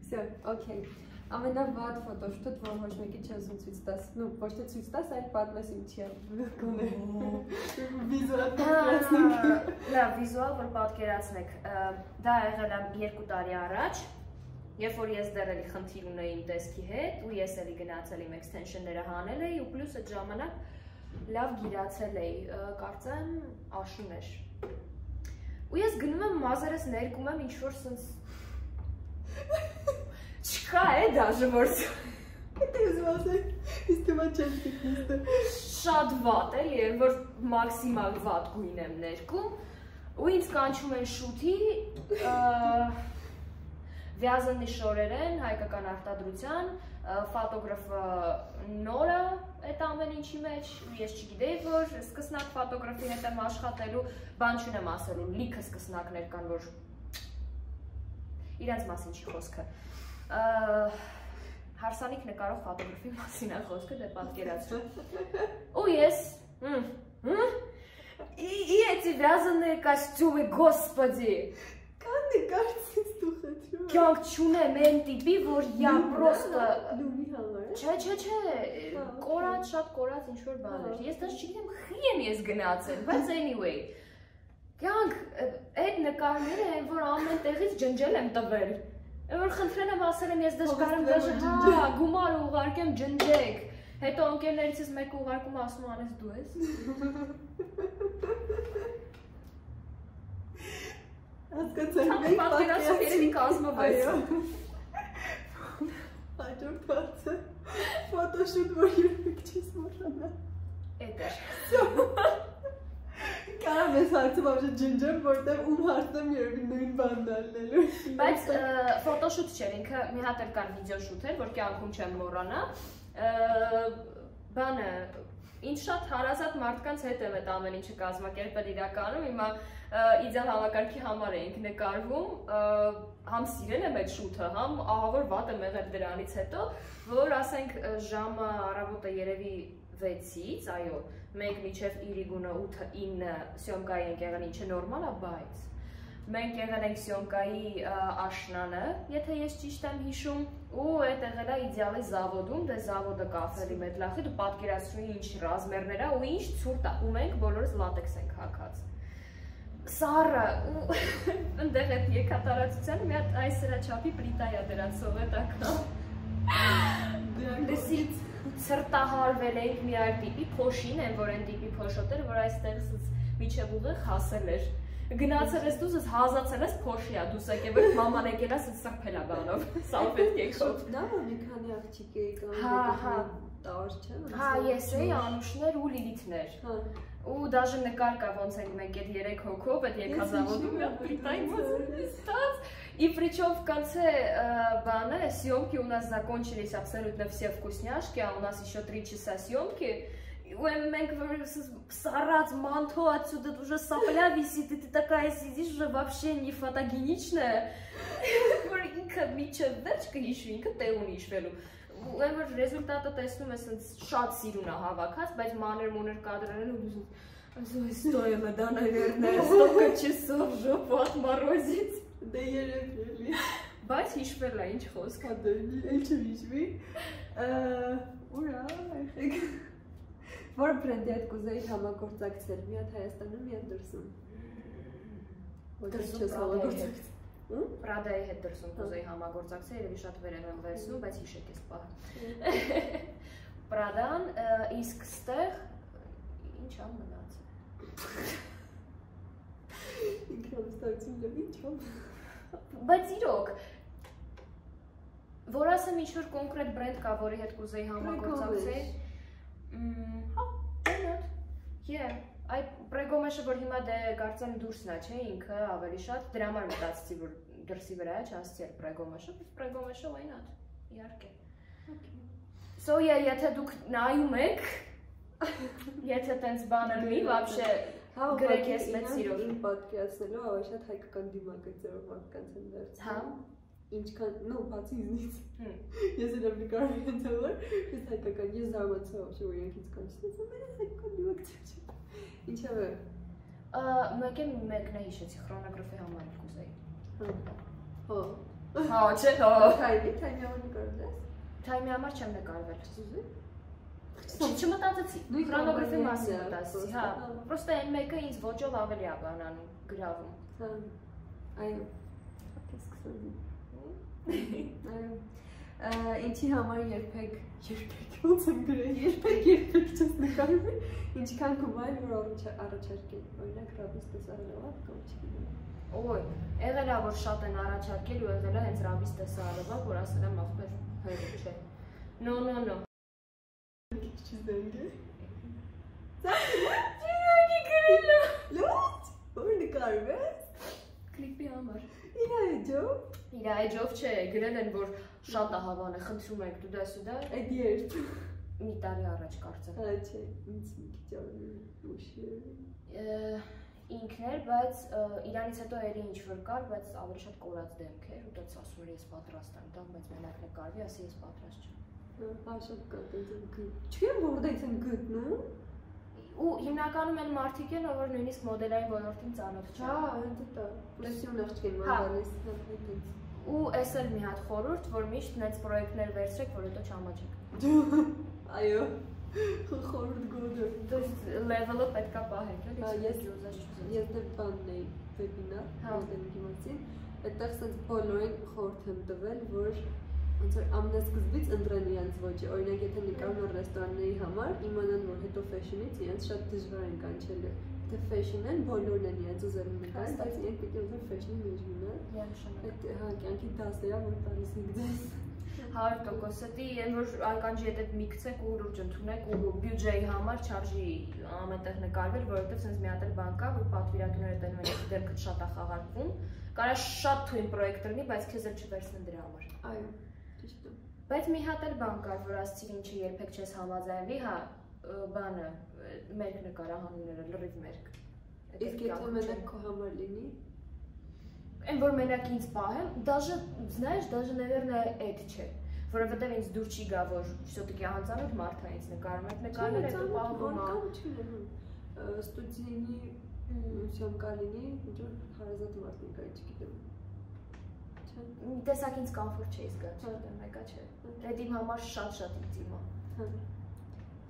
Վсё, օքեյ։ Ամենավատ ֆոտոշուտը, որ ոչ մեկի չես ցույց տաս, նո, ոչ թե ցույց տաս, այլ պատմես ինչի է գոնե։ Վիզուալ պատկերացնենք։ Լավ, վիզուալ որ պատկերացնենք։ Դա եղել է 2 տարի առաջ, երբ որ ես դեռ էլի խնդիր ունեի իմ տեսքի հետ, ու ես էլի գնացել իմ extension-ները հանել էի ու պլյուս այդ ժամանակ լավ գիրացել էի, կարծեմ աշուն էր։ Ու ես գնում եմ մազերս ներկում եմ ինչ-որ սենց չկա է դաժը որս։ Շատ վատ էլ եմ, որ մաքսիմալ վատ գույն եմ ներկում ու ինձ կանչում են շուտի վիազնի շորերեն, հայկական արտադրության, ֆոտոգրաֆը նորը այդ ամեն ինչի մեջ, ես չգիտեի, որ սկսնակ ֆոտոգրաֆի հետ եմ աշխատելու, բան չունեմ ասելու, լիքը սկսնակներ կան, որ իրանց մասին չի խոսքը։ Հարսանիք նկարող ֆոտոգրաֆի մասին է խոսքը, դե պատկերացրու։ Ու ես И эти вязаные костюмы, господи! Կաննի կարծես դու խնդրում։ Կյանք չունեմ այն տիպի, որ յա պրոստը լումի համար։ Չէ, կորած, շատ կորած ինչ որ բան էր։ Ես դեռ չգիտեմ խիեմ ես գնացել, բայց anyway։ Կյանք այդ նկարները այն որ ամեն տեղից ջնջել եմ տվել։ Այն որ խնդրել եմ ասել եմ ես դեռ կարամ դաժե հա գումար ուղարկեմ ջնջեք։ Հետո ընկերներիցս մեկը ուղարկում ասում անես դու ես։ Հասկացել մեկ պատկերացում երևի կազմավորեցին։ Հաջորդ բացը ֆոտոշուտ, որ երբեք չես մոռանա։ Էդ էր։ Կարամ ես հարցում ավելի ջնջեմ, որտեղ ում հարցնեմ երևի նույն բանն ալնելու։ Բայց ֆոտոշուտ չէր, ինքը մի հատ էլ կար վիդեոշուտ էր, որ կյանքում չեմ մոռանա։ Բանը Ինձ շատ հարազատ մարդկանց հետ եմ այդ ամեն ինչը կազմակերպել իրականում, հիմա իդեալ համակարգի համար էինք նկարվում, համ սիրել եմ այդ շուտը, համ ահավոր վատ եմ եղել դրանից հետո, որ ասենք ժամը առավոտը երևի 6-ից, այո, մենք մինչև իրիգունը 8-9 սյոմկայի ենք եղել, ինչը նորմալ է, բայց մենք եղել ենք Սյոնկայի աշնանը, եթե ես ճիշտ եմ հիշում, ու այդ եղել է իդեալի Զավոդում, դե Զավոդը կաֆելի մետլախի, դու պատկերացրու ինչ ռազմերներ է ու ինչ ցուրտ է, ու մենք բոլորս լատեքս ենք հագած։ Սառը, ու այնտեղ այդ եկատարածությանը մի հատ այս հրաչափի պլիտա է դրած սովետակը։ Դեսից ցրտահարվել էինք մի այլ տիպի փոշին, այն որ այն տիպի փոշոտեր, որ այստեղս միջև ուղը հասել էր։ Գնացել ես դուս, հազացել ես փոշիա, դուս եկել ես մաման եկել ասել սրբելա բանով, սալպետ կեքշոտ։ Դա մի քանի աղջիկ էիք անում, տար չէ՞։ Հա, ես էի Անուշներ ու Լիլիթներ։ Ու դաժե նկար կա ոնց ենք մենք այդ 3 հոգով, այդ եկազավոդում մի հատ պրիտայ մոզստած։ И причем в конце бана съемки у нас закончились абсолютно все вкусняшки, а у нас еще 3 часа съемки. Мэнк сарат манто, отсюда уже сопля висит, и ты такая сидишь уже вообще не фотогеничная. Ինքը միջև վերջ կհիշու, ինքը տեղ ունի հիշվելու։ Ռեզուլտատը տեսնում ես շատ սիրուն է հավաքած, բայց մանր-մոնր կադրել ու «Стоило, да, наверное, столько часов жопу отморозить». Да я люблю. Բայց հիշվել է ինչ խոսք, էլ չեմ հիշվի։ Ուրա, եղեք։ Որ բրենդի հետ կուզեի համագործակցել, մի հատ Հայաստանում, մի հատ դրսում։ Դրսում Պրադայի հետ դրսում կուզեի համագործակցել, երևի շատ վերև եմ վերցնում, բայց հիշեք ես պահը։ Պրադան, իսկ ստեղ ինչ ամ մնաց։ Ինքնավստահություն եմ ինչ ամ։ Բայց իրոք, որ ասեմ ինչ-որ կոնկրետ բրենդ կա, որի հետ կուզեի համագործակցել, հա, դենոտ, այդ պրեգոմեշը, որ հիմա դե կարծեմ դուրսն է, չէ, ինքը ավելի շատ, դրա համար մտացցի, որ դրսի վրա է, չանցցի էր պրեգոմեշը, բայց պրեգոմեշը այն ատ, իարկ է։ So, եթե դուք նայում եք, եթե տենց բանը մի, վաբշե գրեք ես մեծ սիրով։ Իմ պատկերացնելու ավելի շատ հայկական դիմակերպով մարդկանց են վերցնում։ Ինչքան, նո, բացի ինձնից, ես էլ եմ նկարում ենթավոր, ես հայկական, ես զարմացավ, որ ենքից կանչնեց, ամեն ես հայկական դիմակցիվ չէ, ինչավ է։ Մեկ եմ մեկն է հիշեցի, խրոնագրովի համարդ կուզեի։ Հո։ Հա, չէ, հո։ Թայմի, թայմի համար նկարվել ես։ Թայմի համար չեմ նկարվել։ Չմտածեցի, խրոնագրովի մասին մտածեցի, հա, պրոստը այն մեկը ինձ ոչով ավելի աբանանում, գրավում։ Այո, սկսում Ինչի համար երբեք ոնց եմ գրել, երբեք չես նկարվի, ինչքան կումայր, որ առաջարկել, օրինակ ռաբիս տեսարելովակ կամ չգինում։ Ոյ, եղել է, որ շատ են առաջարկել ու եղել է հենց ռաբիս տեսարելովակ, որ ասել եմ աղբեր հերում չէ։ Նո, նո, նո։ Չիս դենգ է։ Չիսակի գրելու։ Լոտ, որ նկարվ ես։ Կլիպի համար։ Իրա է ջով։ Իրա է ջով չէ, գրել են, որ շատ ահավան է, խնդրում ենք, դու դաս ու դա։ Այդ երդ։ Մի տարի առաջ կարծեմ։ Հա չէ, ինձ մի քիչ ավելի ուշ ինքներ, բայց իրանից հետո էլի ինչ-որ կար, բայց ավելի շատ կորած դեմք էր, ու դաց ասում էր ես պատրաստ եմ, դա բայց մենակ նկարվի, ասի ես պատրաստ չեմ։ Հա շատ կտենց եմ գտնում։ Չեմ որտեղից եմ գտնում։ Ու հիմնականում են մարդիկ են, որ նույնիսկ մոդելային ոլորտին ծանոթ չեն։ Հա, հենց դա։ Պլեսյուն աղջիկ են մոդելից, հենց։ Ու էս էլ մի հատ խորհուրդ, որ միշտ նենց պրոյեկտներ վերցրեք, որ հետո չհամաչեք։ Այո, խորհուրդ գոհ է։ Դուք լեվելը պետք է պահեք, էլի։ Հա, ես ուզեցի։ Ես դեռ բանն էի վեբինար, մոդելի մասին, այդտեղ ցած բոլորին խորհուրդ եմ տվել, որ Ոնց որ ամենասկզբից ընտրեն իրանց ոճը, օրինակ եթե նկարում են ռեստորանների համար, իմանան որ հետո ֆեշնից իրանց շատ դժվար են կանչելը։ Դե ֆեշնն են, բոլորն են իրանց ուզում նկարել, բայց իրանք պիտի ոնց որ ֆեշնի մեջ մնան։ Այդ հա կյանքի դասերը որ տալիս ենք դաս։ 100%-ը դի այն որ անկանչի եթե միքսեք ու ուրջ ընդունեք ու բյուջեի համար չարժի ամենտեղ նկարվել, որովհետև sense մի հատ էլ բան կա, որ պատվիրատուները տենում են դերքը շատ է խաղարկվում, կարա շատ թույն պրոյեկտ լինի, բայց քեզ էլ չվերցնեն դրա համար։ Այո։ Բայց մի հատ էլ բան կար, որ ասցիր ինչը երբեք չես համաձայնվի, հա, բանը, մերկ նկարահանումները, լրիվ մերկ։ Իսկ եթե մենակ քո համար լինի։ Այն որ մենակ ինձ պահեմ, դաժե, знаешь, դաժե наверное այդ չէ, որովհետև ինձ դուր չի գա, որ все-таки անծանոթ մարդ է ինձ նկարում, այդ նկարները պահում եմ, ստուդիայի शंका लेंगे जो हर जगह बात नहीं कर चुकी थी տեսակ ինձ կոմֆորտ չէ իսկ դա մեկա չէ ռեդիմ համար շատ-շատ ինձ իմա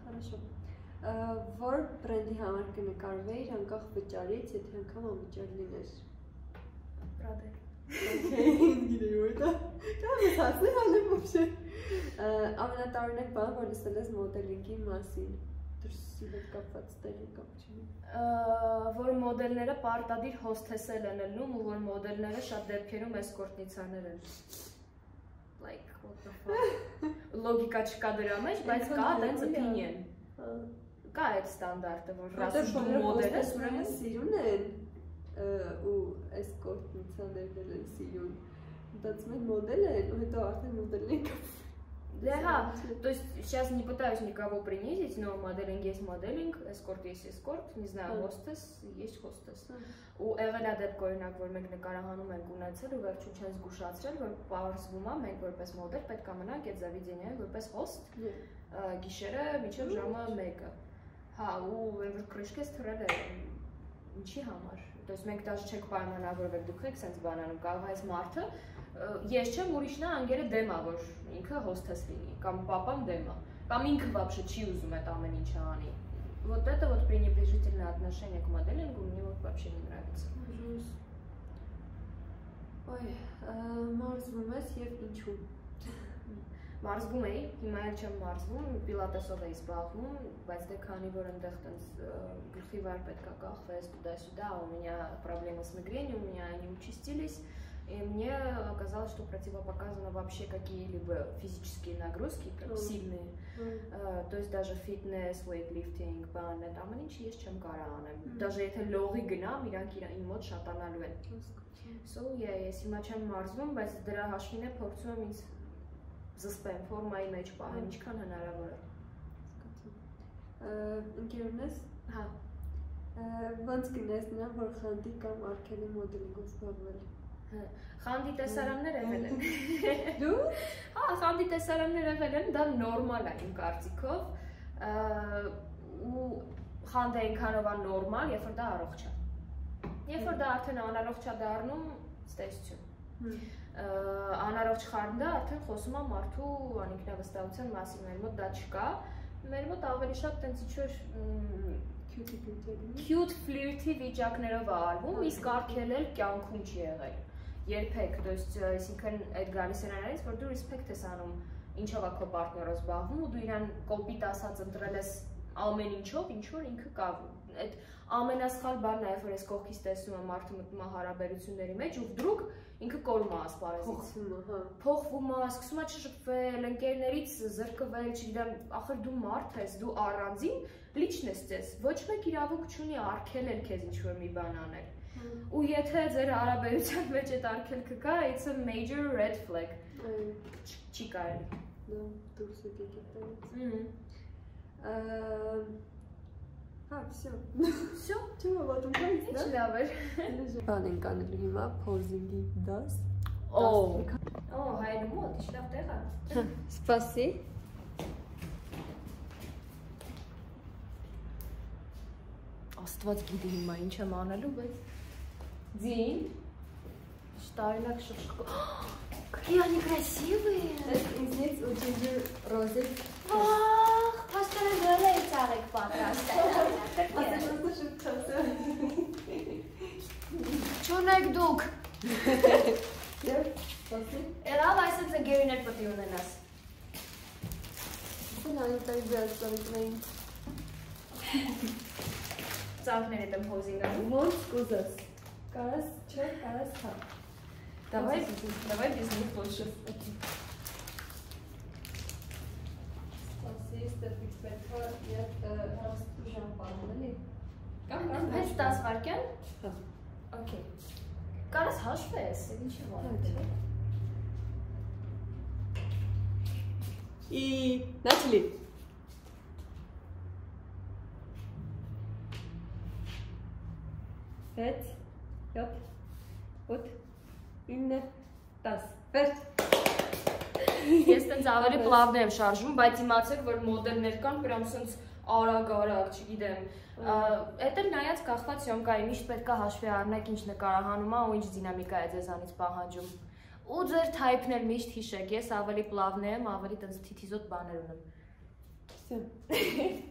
Хорошо որ բրենդի համար կնկարվեի անկախ վճարից եթե անգամ անվճար լինես Պրադա Okay գիտեի ու դա դա հասնի հələ ոչի ամենատարօրինակ բանը որ լսել ես մոդելինգի մասին դրսից կապված դեր կապչի որ մոդելները պարտադիր հոստեսել են ելնում ու որ մոդելները շատ դեպքերում էսկորտնիցաներ են like what the fuck լոգիկա չկա դրա մեջ բայց կա այդպես opinion կա այդ ստանդարտը որ ռասիստի մոդելը ուրեմն սիրուն են ու էսկորտնիցաներն են սիրուն that's my model ու հետո արդեն մոդելն է Да, то есть сейчас не пытаюсь никого принизить, но моделинг есть моделинг, эскорт, не знаю, хостес есть хостес. У Эвеля Депкоинак, որ մենք նկարահանում ենք ունեցել ու վերջում չեն զգուշացրել, որ պարզվում է մենք որպես մոդել պետք է մնանք այդ զավիդենիայում որպես հոստ գիշերը մինչև ժամը 1-ը։ Հա, ու որ քրեշքես թռել է ինչի համար։ То есть մենք դաշ չենք պայմանավորվել դուք եք sense բանանում, կարող է այս մարդը Ես չեմ ուրիշնա անգերը դեմա որ ինքը հոստես լինի կամ պապան դեմա կամ ինքը вообще չի ուզում այդ ամեն ինչը անի Вот это вот пренебрежительное отношение к моделингу мне вообще не нравится Ой, մարզվում ես եւ ինչու Մարզվում էի, հիմա էլ չեմ մարզվում, պիլատեսով էի զբաղվում, բայց դե քանի որ այնտեղ տենց գլխի վար պետք է կախվես դու-դա, у меня проблемы с мигренью, у меня они участились И мне оказалось, что противопоказаны вообще какие-либо физические нагрузки, как сильные. То есть даже фитнес, weightlifting, бан, там они еще есть чем караны. Даже это лёгкий гнам, я им вот шатаналюен. So я если мачем марзум, без драгашине порцуем из заспем форма и меч пахничка на наравора. Интересно? Да. Ванскинес не был ханди кам аркели моделингов сбавлен. Խանդի տեսարաններ եղել են։ Դու? Հա, խանդի տեսարաններ եղել են, դա նորմալ է իմ կարծիքով։ Ու խանդը ինքանով է նորմալ, երբ որ դա առողջ է։ Երբ որ դա արդեն անառողջ է դառնում, ստեսություն։ Անառողջ խանդը արդեն խոսում է մարդու անինքնավստահության մասին, մեր մոտ դա չկա։ Մեր մոտ ավելի շատ տենց ինչ-որ Cute flirty վիճակներով արվում, իսկ արգել էլ կյանքում չի եղել, երբեք, այսինքն այդ գալիս են անարից, որ դու ռեսպեկտ ես անում ինչով է քո պարտներով զբաղվում ու դու իրան կոպիտ ասած ընտրել ես ամեն ինչով, ինչ որ ինքը կավում։ Այդ ամենասխալ բանն է, որ ես կողքից տեսնում եմ մարդու մտնում է հարաբերությունների մեջ ու դուք ինքը կորում է ասպարեզից։ Փոխվում է, սկսում է շփվել, ընկերներից զրկվել, չգիտեմ, ախր դու մարդ ես, դու առանձին Լիչնեստ ես, ոչ մեկ իրավունք չունի արգել էլ քեզ ինչ-որ մի բան անել։ Ու եթե ձեր հարաբերության մեջ այդ արգելքը կա, it's a major red flag։ Չի կարելի։ Դուրս եկեք այդտեղից։ Հա, всё։ Всё, չեմ հավատում, դա լավ էր։ Բան ենք անելու հիմա փոզինգի դաս։ Օ։ Օ, հայերեն մոտ, ի՞նչ լավ տեղ է։ Սպասի։ Աստված գիտի հիմա ինչ եմ անելու, բայց ձին շտարինակ շշկով Какие они красивые! Здесь очень розы. Ах, пасторелը ցարեք պատրաստել։ Չունեք դուք։ Երավ այս էլ գերիներ պետք է ունենաս։ Սնային տայբյալ ծորիքնային։ Ծաղներ եմ հոզինգանում։ Ոնց կուզես։ Կարաս չէ, կարաս հա։ Давай без них лучше. Սպասի, ստեղից պետքա ետ հրաստու ժամպանում էլի։ Հենց 10 վարկյան։ Հա։ Okay։ Կարաս հաշվես, ինչի վարդ։ И начали. Пять, пять, вот, именно таз, пять. Ես տենց ավելի պլավն եմ շարժում, բայց իմացեք, որ մոդելներ կան, պրամ սենց արագ չգիտեմ Էդ էլ նայած կախված սյոմկայի միշտ պետք է հաշվի առնեք ինչ նկարահանում է ու ինչ դինամիկա է ձեզանից պահանջում ու ձեր թայփն էլ միշտ հիշեք ես ավելի պլավն եմ ավելի տենց թիթիզոտ բաներ ունեմ